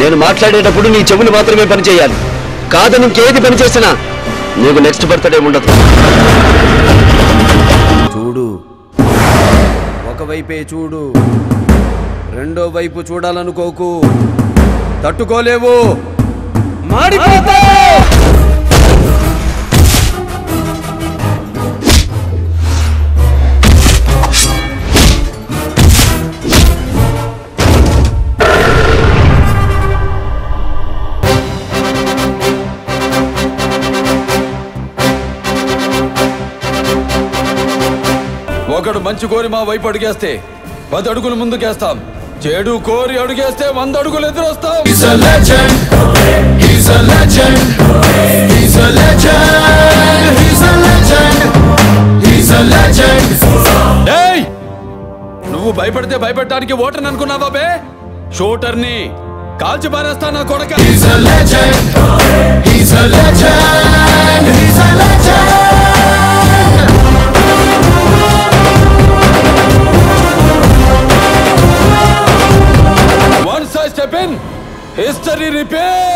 నేను మాట్లాడేటప్పుడు నీ చెవులు మాత్రమే పని చేయాలి. కాదు నువ్వేది పని చేసినా నీకు నెక్స్ట్ బర్త్డే ఉండదు. చూడు ఒకవైపే చూడు, రెండో వైపు చూడాలనుకోకు. తట్టుకోలేవు, మాడిపోతావు. ఒకడు మంచి కోరి మా వైపు అడుగేస్తే 10 అడుగులు ముందుకేస్తాం. చెడు కోరి అడుగేస్తే 100 అడుగులు ఎదురొస్తాం. He's a legend, he's a legend, he's a legend, he's a legend, he's a legend. Hey, నువ్వు భయపడితే భయపడడానికి ఓటర్ని అనుకున్నావా బే? షూటర్ని కాల్చి పారేస్తా నా కొడక. He's a legend, he's a legend, he's a legend. History repeats.